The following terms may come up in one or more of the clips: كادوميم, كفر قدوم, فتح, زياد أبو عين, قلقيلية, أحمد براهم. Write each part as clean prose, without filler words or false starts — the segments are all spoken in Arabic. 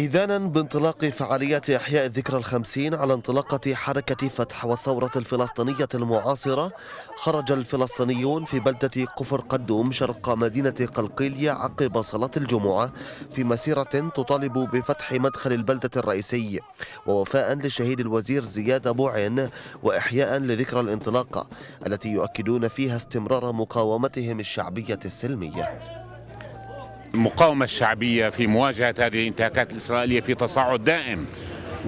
إذانا بانطلاق فعاليات إحياء الذكرى ال50 على انطلاقة حركة فتح والثورة الفلسطينية المعاصرة، خرج الفلسطينيون في بلدة كفر قدوم شرق مدينة قلقيلية عقب صلاة الجمعة في مسيرة تطالب بفتح مدخل البلدة الرئيسي ووفاء للشهيد الوزير زياد أبو عين وإحياء لذكرى الانطلاقة التي يؤكدون فيها استمرار مقاومتهم الشعبية السلمية. المقاومة الشعبية في مواجهة هذه الانتهاكات الإسرائيلية في تصاعد دائم،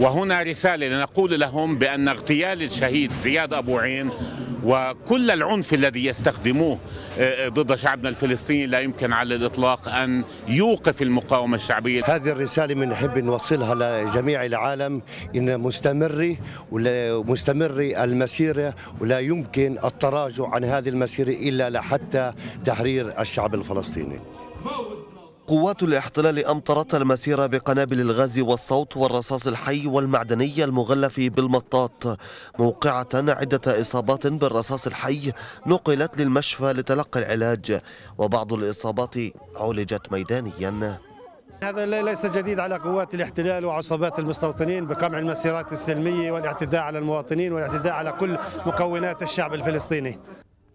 وهنا رسالة لنقول لهم بأن اغتيال الشهيد زياد أبو عين وكل العنف الذي يستخدموه ضد شعبنا الفلسطيني لا يمكن على الإطلاق أن يوقف المقاومة الشعبية. هذه الرسالة من نحب نوصلها لجميع العالم، إن مستمرة المسيرة ولا يمكن التراجع عن هذه المسيرة إلا لحتى تحرير الشعب الفلسطيني. قوات الاحتلال أمطرت المسيرة بقنابل الغاز والصوت والرصاص الحي والمعدني المغلف بالمطاط، موقعة عدة إصابات بالرصاص الحي نقلت للمشفى لتلقي العلاج، وبعض الإصابات عولجت ميدانيا. هذا ليس جديد على قوات الاحتلال وعصابات المستوطنين بقمع المسيرات السلمية والاعتداء على المواطنين والاعتداء على كل مكونات الشعب الفلسطيني.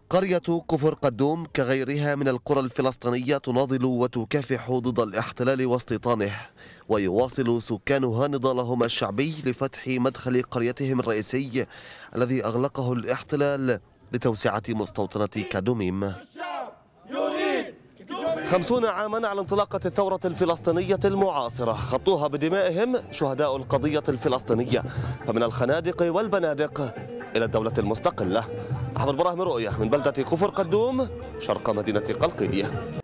قرية كفر قدوم كغيرها من القرى الفلسطينية تناضل وتكافح ضد الاحتلال واستيطانه، ويواصل سكانها نضالهم الشعبي لفتح مدخل قريتهم الرئيسي الذي أغلقه الاحتلال لتوسعة مستوطنة كادوميم. 50 عاما على انطلاقة الثورة الفلسطينية المعاصرة خطوها بدمائهم شهداء القضية الفلسطينية، فمن الخنادق والبنادق إلى الدولة المستقلة. أحمد براهم، رؤية من بلدة كفر قدوم شرق مدينة قلقيلية.